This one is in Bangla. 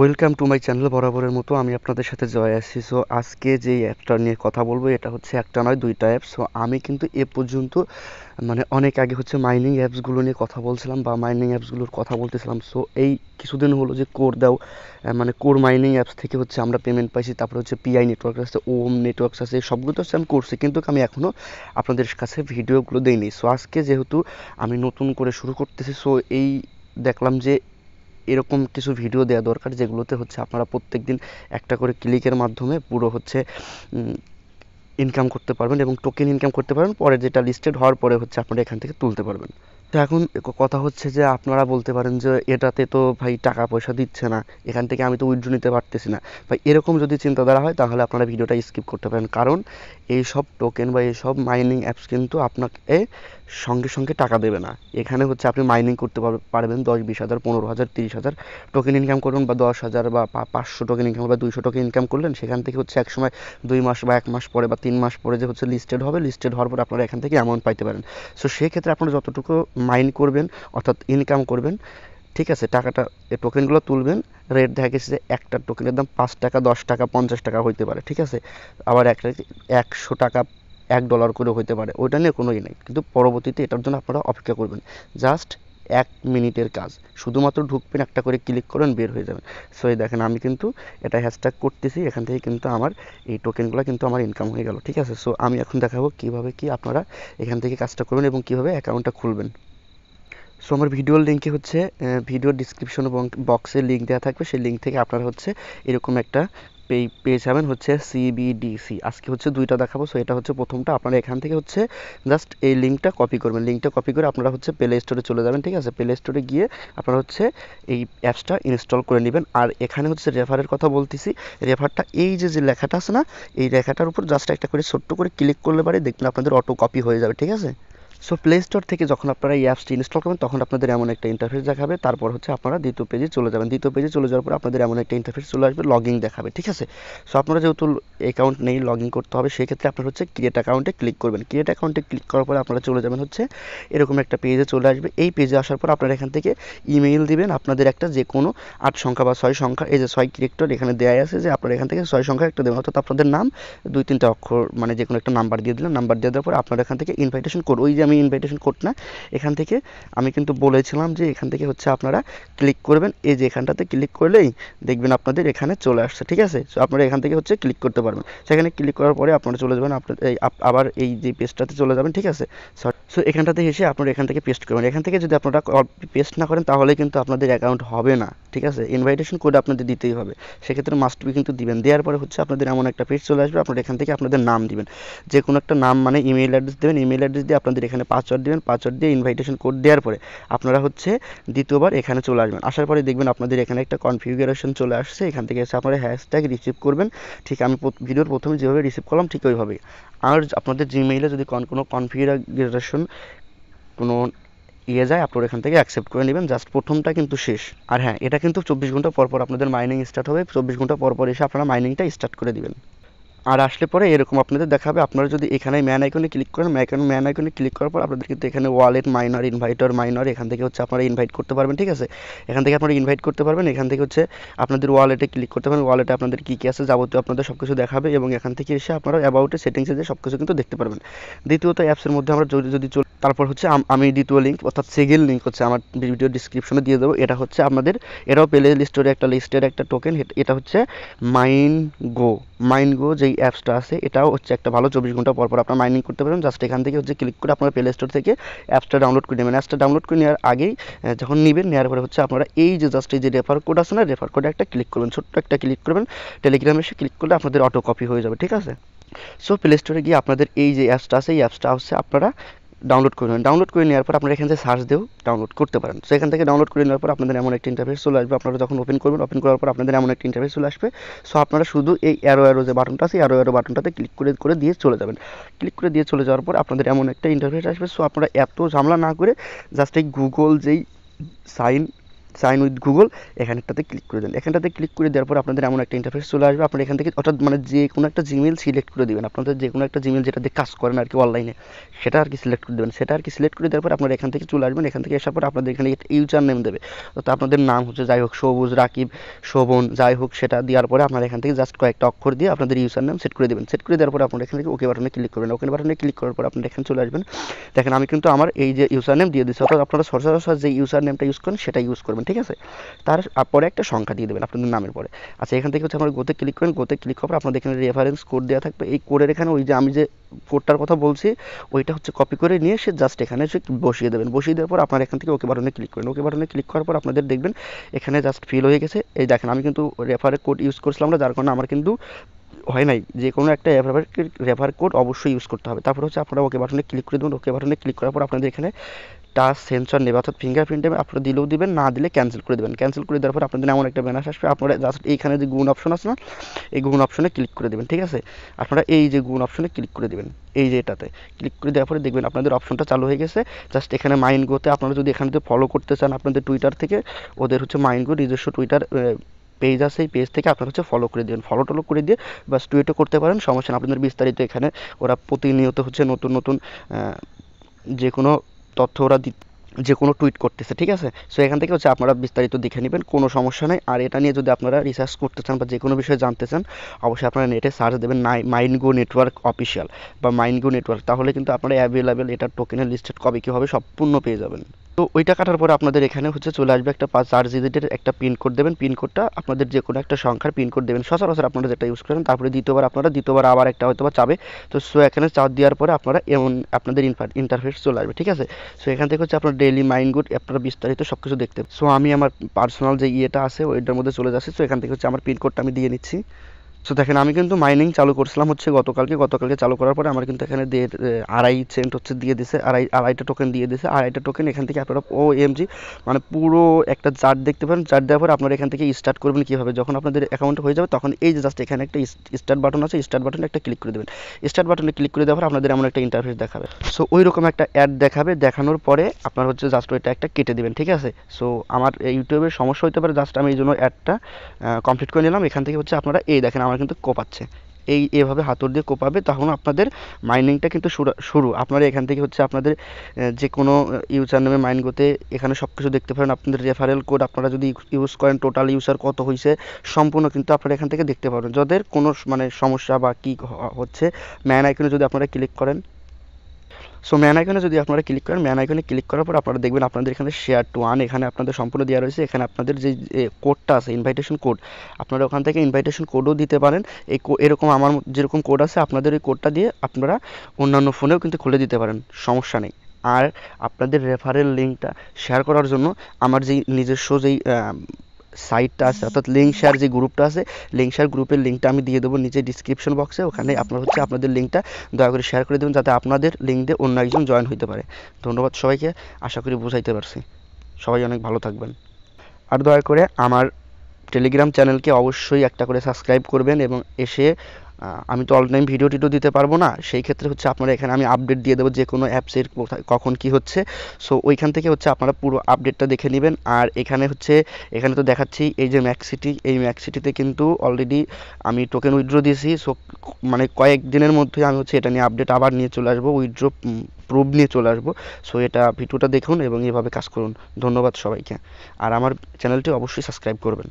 Welcome to my channel. বরাবরের মতো আমি আপনাদের সাথে জয় আছি। সো আজকে যেই অ্যাপটা নিয়ে কথা বলবো এটা হচ্ছে একটা নয় দুইটা অ্যাপ। সো আমি কিন্তু এ পর্যন্ত অনেক আগে মাইনিং অ্যাপসগুলো নিয়ে কথা বলছিলাম বা মাইনিং অ্যাপসগুলোর কথা বলতেছিলাম। সো এই কিছুদিন হলো যে কোর দাও কোর মাইনিং অ্যাপস থেকে আমরা পেমেন্ট পাইছি। তারপরে পিআই নেটওয়ার্ক আছে, ওম নেটওয়ার্কস আছে, সবগুলো তো আমি করছি, কিন্তু আমি এখনও আপনাদের কাছে ভিডিওগুলো দিইনি। সো আজকে যেহেতু আমি নতুন করে শুরু করতেছি, সো এই দেখলাম যে এরকম কিছু ভিডিও দেওয়া দরকার যেগুলোতে আপনারা প্রত্যেকদিন একটা করে ক্লিকের মাধ্যমে পুরো ইনকাম করতে পারবেন এবং টোকেন ইনকাম করতে পারবেন। পরে যেটা লিস্টেড হওয়ার পরে আপনারা এখান থেকে তুলতে পারবেন। তো এখন কথা যে আপনারা বলতে পারেন যে এটাতে তো ভাই টাকা পয়সা দিচ্ছে না, এখান থেকে আমি তো উইথড্র নিতে পারতেছি না। ভাই এরকম যদি চিন্তাধারা হয় তাহলে আপনারা ভিডিওটা স্কিপ করতে পারেন, কারণ এই সব টোকেন বা এই সব মাইনিং অ্যাপস কিন্তু আপনাকে সঙ্গে সঙ্গে টাকা দেবে না। এখানে আপনি মাইনিং করতে পারবেন 10-20 হাজার, 15,000, 30,000 টোকেন ইনকাম করুন, বা 10,000 বা 500 টোকেন ইনকাম বা 200 টোকেন ইনকাম করলেন। সেখান থেকে এক সময় 2 মাস বা 1 মাস পরে বা 3 মাস পরে লিস্টেড হবে। লিস্টেড হওয়ার পর আপনারা এখান থেকে অ্যামাউন্ট পাইতে পারেন। সো সেক্ষেত্রে আপনারা যতটুকু মাইন করবেন অর্থাৎ ইনকাম করবেন, ঠিক আছে, টাকাটা এই টোকেনগুলো তুলবেন। রেট দেখা গেছে যে একটা টোকেনের দাম 5 টাকা, 10 টাকা, 50 টাকা হইতে পারে, ঠিক আছে। আবার 100 টাকা, $1 করে হইতে পারে, ওইটা নিয়ে কোনো ই নেই। কিন্তু পরবর্তীতে এটার জন্য আপনারা অপেক্ষা করবেন, জাস্ট 1 মিনিটের কাজ। শুধুমাত্র ঢুকবেন, একটা করে ক্লিক করেন, বের হয়ে যাবেন। সো এই দেখেন আমি কিন্তু এটা হ্যাশট্যাগ করতেছি, এখান থেকে কিন্তু আমার এই টোকেনগুলো কিন্তু আমার ইনকাম হয়ে গেল, ঠিক আছে। সো আমি এখন দেখাবো কিভাবে আপনারা এখান থেকে কাজটা করবেন এবং কিভাবে অ্যাকাউন্টটা খুলবেন। সো আমার ভিডিওর লিঙ্কে ভিডিও ডিসক্রিপশন বক্সে লিঙ্ক দেওয়া থাকবে। সেই লিঙ্ক থেকে আপনারা এরকম একটা পেয়ে যাবেন CBDC। আজকে দুইটা দেখাবো। সো এটা প্রথমটা আপনারা এখান থেকে জাস্ট এই লিঙ্কটা কপি করবেন। লিঙ্কটা কপি করে আপনারা প্লে স্টোরে চলে যাবেন, ঠিক আছে। প্লে স্টোরে গিয়ে আপনারা এই অ্যাপসটা ইনস্টল করে নেবেন। আর এখানে রেফারের কথা বলতেছি। রেফারটা এই যে লেখাটা আছে না, এই লেখাটার উপর জাস্ট একটা করে ছোট্ট করে ক্লিক করলে পারে দেখবেন আপনাদের অটো কপি হয়ে যাবে, ঠিক আছে। সো প্লে স্টোর থেকে যখন আপনারা এই অ্যাপসটি ইনস্টল করবেন তখন আপনাদের এমন একটা ইন্টারফেস দেখাবে। তারপর আপনারা দ্বিতীয় পেজে চলে যাবেন। দ্বিতীয় পেজে চলে যাওয়ার পর আপনাদের এমন একটা ইন্টারফেস চলে আসবে, লগইন দেখাবে, ঠিক আছে। সো আপনারা যেহেতু অ্যাকাউন্ট নেই, লগইন করতে হবে। সেক্ষেত্রে আপনারা ক্রিয়েট অ্যাকাউন্টে ক্লিক করবেন। ক্রিয়েট অ্যাকাউন্টে ক্লিক করার পর আপনারা চলে যাবেন এরকম একটা পেজে চলে আসবে। এই পেজে আসার পর আপনারা এখান থেকে ইমেইল দিবেন। আপনাদের একটা যে কোনো 8 সংখ্যা বা 6 সংখ্যা, এই যে 6 ক্যারেক্টার এখানে দেওয়া আছে, যে আপনারা এখান থেকে 6 সংখ্যা একটা দেবেন, অর্থাৎ আপনাদের নাম 2-3টা অক্ষর যে কোনো একটা নাম্বার দিয়ে দিলেন। নাম্বার দিয়ে দেওয়ার পর আপনারা এখান থেকে ইনভাইটেশন কোড, ওই যে আমি ইনভাইটেশন কোড না, এখান থেকে আমি কিন্তু বলেছিলাম যে এখান থেকে আপনারা ক্লিক করবেন। এই যে এখানটাতে ক্লিক করলেই দেখবেন আপনাদের এখানে চলে আসছে, ঠিক আছে। সো আপনারা এখান থেকে ক্লিক করতে পারবেন। সেখানে ক্লিক করার পরে আপনারা চলে যাবেন আবার এই যে পেজটাতে চলে যাবেন, ঠিক আছে। সো এখানটাতে এসে আপনারা এখান থেকে পেস্ট করবেন। এখান থেকে যদি আপনারা পেস্ট না করেন তাহলে কিন্তু আপনাদের অ্যাকাউন্ট হবে না, ঠিক আছে। ইনভাইটেশন কোড আপনাদের দিতেই হবে, সেক্ষেত্রে মাস্ট বি কিন্তু দিবেন। দেওয়ার পরে আপনাদের এমন একটা পেজ চলে আসবে। আপনারা এখান থেকে আপনাদের নাম দিবেন, যে কোনো একটা নাম ইমেল অ্যাড্রেস দেবেন। ইমেল অ্যাড্রেস দিয়ে আপনাদের এখানে পাসওয়ার্ড দিবেন। পাসওয়ার্ড দিয়ে ইনভাইটেশন কোড দেওয়ার পরে আপনারা দ্বিতীয়বার এখানে চলে আসবেন। আসার পরে দেখবেন আপনাদের এখানে একটা কনফিগারেশন চলে আসছে। এখান থেকে আপনারা হ্যাশট্যাগ রিসিভ করবেন, ঠিক আমি ভিডিওর প্রথমে যেভাবে রিসিভ করলাম ঠিক ওইভাবেই। আর আপনাদের জিমেইলে যদি কোনো কনফিগারেশন কোনো ইয়ে যায় আপনারা এখান থেকে অ্যাকসেপ্ট করে নেবেন, জাস্ট প্রথমটা কিন্তু শেষ। আর হ্যাঁ, এটা কিন্তু 24 ঘন্টা পরপর আপনাদের মাইনিং স্টার্ট হবে। 24 ঘন্টা পরপর এসে আপনারা মাইনিংটা স্টার্ট করে দেবেন। আর আসলে পরে এরকম আপনাদের দেখাবে। আপনারা যদি এখানে ম্যান আইকনে ক্লিক করেন, ম্যান আইকনে ক্লিক করার পর আপনাদের কিন্তু এখানে ওয়ালেট মাইনার, ইনভাইটার মাইনার, এখান থেকে আপনারা ইনভাইট করতে পারবেন, ঠিক আছে। এখান থেকে আপনারা ইনভাইট করতে পারবেন। এখান থেকে আপনাদের ওয়ালেটে ক্লিক করতে পারবেন। ওয়ালেটে আপনাদের কী কী আছে যাবতীয় আপনাদের সব কিছু দেখাবে, এবং এখান থেকে এসে আপনারা অ্যাবাউটে সেটিংসে যে সব কিছু কিন্তু দেখতে পারবেন। দ্বিতীয়ত অ্যাপসের মধ্যে আমরা যদি তারপর আমি দ্বিতীয় লিঙ্ক অর্থাৎ সেকেন্ড লিঙ্ক আমার ভিডিও ডিসক্রিপশনে দিয়ে দেবো। এটা আমাদের এটাও প্লে লিস্টের একটা টোকেন। এটা মাইনগো। মাইনগো যেই অ্যাপসটা আছে এটাও একটা ভালো। 24 ঘন্টা পরপর আপনারা মাইনিং করতে পারবেন। জাস্ট এখান থেকে ক্লিক করে আপনারা প্লে স্টোর থেকে অ্যাপসটা ডাউনলোড করে নেবেন। অ্যাপসটা ডাউনলোড করে নেওয়ার আগেই যখন নেবেন, নেওয়ার পরে আপনারা এই যে জাস্ট এই যে রেফার কোড আছে না, রেফার কোডে একটা ক্লিক করবেন, ছোট্ট একটা ক্লিক করবেন। টেলিগ্রামে এসে ক্লিক করলে আপনাদের অটো কপি হয়ে যাবে, ঠিক আছে। সো প্লে স্টোরে গিয়ে আপনাদের এই যে অ্যাপসটা আছে এই অ্যাপসটা আপনারা ডাউনলোড করে নেন। ডাউনলোড করে নেওয়ার পর আপনারা এখান থেকে সার্চ দিয়েও ডাউনলোড করতে পারেন। সো এখান থেকে ডাউনলোড করে নেওয়ার পর আপনাদের এমন একটা ইন্টারফেস চলে আসবে। আপনারা যখন ওপেন করবেন, ওপেন করার পর আপনাদের এমন একটা ইন্টারফেস চলে আসবে। সো আপনারা শুধু এই অ্যারো যে বাটনটা আছে, অ্যারো বাটনটাতে ক্লিক করে দিয়ে চলে যাবেন। ক্লিক করে দিয়ে চলে যাওয়ার পর আপনাদের এমন একটা ইন্টারফেস আসবে। সো আপনারা এত ঝামেলা না করে জাস্ট এই গুগল যেই সাইন সাইন উইথ গুগল এখানটাতে ক্লিক করে দেন। এখানটাতে ক্লিক করে দেওয়ার পর আপনাদের এমন একটা ইন্টারফেস চলে আসবে। আপনারা এখান থেকে অর্থাৎ মানে যে কোনো একটা জিমেল সিলেক্ট করে দেবেন, আপনাদের যে কোনো একটা জিমেল যেটা দিয়ে কাজ করেন আর কি অনলাইনে, সেটা আর কি সিলেক্ট করে দেবেন। সেটা আর কি সিলেক্ট করে দেওয়ার পর আপনারা এখান থেকে চলে আসবেন। এখান থেকে আসার পর আপনাদের এখানে ইউজার নেম দেবে, অর্থাৎ আপনাদের নাম হচ্ছে যাই হোক সবুজ, রাকিব, শোভন, যাই হোক, সেটা দেওয়ার পরে আপনারা এখান থেকে জাস্ট কয়েকটা অক্ষর দিয়ে আপনাদের ইউজার নাম সেট করে দেবেন। সেট করে দেওয়ার পর আপনারা এখান থেকে ওকে বাটনে ক্লিক করবেন। ওকে বাটনে ক্লিক করার পর আপনারা এখানে চলে আসবেন। দেখেন আমি কিন্তু আমার এই যে ইউজার নেম দিয়ে দিচ্ছি, অর্থাৎ আপনারা সরাসরি যে ইউজার নেমটা ইউজ করেন সেটা ইউজ করবেন, ঠিক আছে। তারপরে একটা সংখ্যা দিয়ে দেবেন আপনাদের নামের পরে। আচ্ছা, এখান থেকে হচ্ছে আমরা গোতে ক্লিক করেন। গোতে ক্লিক করার পর আপনাদের এখানে রেফারেন্স কোড দেওয়া থাকবে। এই কোডের এখানে ওই যে আমি যে কোডটার কথা বলছি ওইটা হচ্ছে কপি করে নিয়ে সে জাস্ট এখানে এসে বসিয়ে দেবেন। বসিয়ে দেওয়ার পর আপনারা এখান থেকে ওকে বাটনে ক্লিক করেন। ওকে বাটনে ক্লিক করার পর আপনাদের দেখবেন এখানে জাস্ট ফিল হয়ে গেছে। এই দেখেন আমি কিন্তু রেফারের কোড ইউজ করছিলাম না, যার কারণে আমার কিন্তু হয় নাই। যে কোনো একটা রেফার কোড অবশ্যই ইউজ করতে হবে। তারপর হচ্ছে আপনারা ওকে বাটনে ক্লিক করে দেবেন। ওকে বাটনে ক্লিক করার পর আপনাদের এখানে টাচ সেন্সর নেবে, অর্থাৎ ফিঙ্গারপ্রিন্টে আপনারা দিলেও দেবেন, না দিলে ক্যান্সেল করে দেবেন। ক্যান্সেল করে দেওয়ার পর আপনাদের এমন একটা ব্যানার আসবে। আপনারা জাস্ট এইখানে যে গুণ অপশন আছে না, এই গুণ অপশনে ক্লিক করে দেবেন, ঠিক আছে। আপনারা এই যে গুণ অপশনে ক্লিক করে দেবেন, এই যে এটাতে ক্লিক করে দেওয়ার পরে দেখবেন আপনাদের অপশনটা চালু হয়ে গেছে। জাস্ট এখানে মাইনগোতে আপনারা যদি এখানে ফলো করতে চান আপনাদের টুইটার থেকে, ওদের হচ্ছে মাইনগো নিজস্ব টুইটার পেজ আছে, এই পেজ থেকে আপনারা হচ্ছে ফলো করে দেবেন। ফলো টলো করে দিয়ে বা টুইটও করতে পারেন, সমস্যা না। আপনাদের বিস্তারিত এখানে ওরা প্রতিনিয়ত হচ্ছে নতুন নতুন যে কোনো তথ্য ওরা যে কোনো টুইট করতেছে, ঠিক আছে। সো এখান থেকে হচ্ছে আপনারা বিস্তারিত দেখে নেবেন, কোনো সমস্যা নেই। আর এটা নিয়ে যদি আপনারা রিসার্চ করতে চান বা যে কোনো বিষয়ে জানতে চান, অবশ্যই আপনারা নেটে সার্চ দেবেন মাইনগো নেটওয়ার্ক অফিসিয়াল বা মাইনগো নেটওয়ার্ক, তাহলে কিন্তু আপনারা অ্যাভেলেবেল এটার টোকেনের লিস্টেড কবে কী হবে সম্পূর্ণ পেয়ে যাবেন। তো ওইটা কাটার পরে আপনাদের এখানে হচ্ছে চলে আসবে একটা 4 ডিজিটের একটা পিনকোড দেবেন। পিনকোডটা আপনাদের যে কোনো একটা সংখ্যার পিনকোড দেবেন, সচরাচর আপনারা যেটা ইউজ করেন। তারপরে দ্বিতীয়বার আবার একটা হয়তো বা চাবে। তো সো এখানে চাপ দেওয়ার পরে আপনারা এমন আপনাদের ইন্টারফেস চলে আসবে, ঠিক আছে। সো এখান থেকে হচ্ছে আপনার ডেইলি মাইনগোড আপনারা বিস্তারিত সব কিছু দেখতে। সো আমি আমার পার্সোনাল যে ইয়েটা আছে ওইটার মধ্যে চলে যাচ্ছি। সো এখান থেকে হচ্ছে আমার পিনকোডটা আমি দিয়ে নিচ্ছি। সো দেখেন আমি কিন্তু মাইনিং চালু করছিলাম হচ্ছে গতকালকে চালু করার পরে আমার কিন্তু এখানে 2.5 সেন্ট হচ্ছে দিয়ে দিছে, আড়াইটা টোকেন দিয়ে দিছে। 2.5টা টোকেন এখান থেকে আপনারা OMG মানে পুরো একটা চার্ট দেখতে পারেন। চার্ট দেওয়ার পর আপনারা এখান থেকে স্টার্ট করবেন কীভাবে, যখন আপনাদের অ্যাকাউন্ট হয়ে যাবে তখন এই যে জাস্ট এখানে একটা স্টার্ট বাটন আছে, স্টার্ট বাটনে একটা ক্লিক করে দেবেন। স্টার্ট বাটনে ক্লিক করে দেওয়ার পর আপনাদের এমন একটা ইন্টারফেস দেখাবে। সো ওই রকম একটা অ্যাড দেখাবে, দেখানোর পরে আপনার হচ্ছে জাস্ট ওইটা একটা কেটে দেবেন, ঠিক আছে। সো আমার ইউটিউবের সমস্যা হতে পারে, জাস্ট আমি এই জন্য অ্যাডটা কমপ্লিট করে নিলাম। এখান থেকে হচ্ছে আপনারা এই দেখেন আমার কিন্তু কোপাচ্ছে, এভাবে হাতুড় দিয়ে কোপাবে, তখন আপনাদের মাইনিংটা কিন্তু শুরু। আপনারা এখান থেকে হচ্ছে আপনাদের যে কোনো ইউজার নামে মাইনগোতে এখানে সব কিছু দেখতে পারেন। আপনাদের রেফারেল কোড আপনারা যদি ইউজ করেন, টোটাল ইউজার কত হয়েছে সম্পূর্ণ কিন্তু আপনারা এখান থেকে দেখতে পারবেন। যাদের কোনো মানে সমস্যা বা কী হচ্ছে, ম্যান আইকনে যদি আপনারা ক্লিক করেন, সো ম্যান আইকনে যদি আপনারা ক্লিক করেন, ম্যান আইকনে ক্লিক করার পর আপনারা দেখবেন আপনাদের এখানে share to earn এখানে আপনাদের সম্পূর্ণ দেওয়া রয়েছে। এখানে আপনাদের যে কোডটা আছে ইনভাইটেশন কোড, আপনারা ওখান থেকে ইনভাইটেশন কোডও দিতে পারেন। এরকম আমার যেরকম কোড আছে আপনাদের ওই কোডটা দিয়ে আপনারা অন্যান্য ফোনেও কিন্তু খুলে দিতে পারেন, সমস্যা নেই। আর আপনাদের রেফারেল লিঙ্কটা শেয়ার করার জন্য আমার যেই নিজস্ব যেই সাইটটা আছে, অর্থাৎ লিঙ্ক শেয়ার যে গ্রুপটা আছে, লিঙ্ক শেয়ার গ্রুপের লিঙ্কটা আমি দিয়ে দেবো নিচে ডিসক্রিপশন বক্সে। ওখানে আপনারা হচ্ছে আপনাদের লিঙ্কটা দয়া করে শেয়ার করে দেবেন, যাতে আপনাদের লিঙ্ক দিয়ে অন্য একজন জয়েন হতে পারে। ধন্যবাদ সবাইকে, আশা করি বুঝাইতে পারছি। সবাই অনেক ভালো থাকবেন। আর দয়া করে আমার টেলিগ্রাম চ্যানেলকে অবশ্যই একটা করে সাবস্ক্রাইব করবেন। এবং এসে আমি তো অনলাইন ভিডিও টিডিও দিতে পারবো না, সেই ক্ষেত্রে হচ্ছে আপনারা এখানে আমি আপডেট দিয়ে দেবো যে কোনো অ্যাপসের কখন কি হচ্ছে। সো ওইখান থেকে হচ্ছে আপনারা পুরো আপডেটটা দেখে নেবেন। আর এখানে হচ্ছে এখানে তো দেখাচ্ছি এই যে ম্যাক্সিটি, এই ম্যাক্সিটিতে কিন্তু অলরেডি আমি টোকেন উইথড্র দিয়েছি। সো মানে কয়েকদিনের মধ্যে আমি হচ্ছে এটা নিয়ে আপডেট আবার নিয়ে চলে আসবো, উইথড্র প্রুফ নিয়ে চলে আসবো। সো এটা ভিডিওটা দেখুন এবং এভাবে কাজ করুন। ধন্যবাদ সবাইকে। আর আমার চ্যানেলটি অবশ্যই সাবস্ক্রাইব করবেন।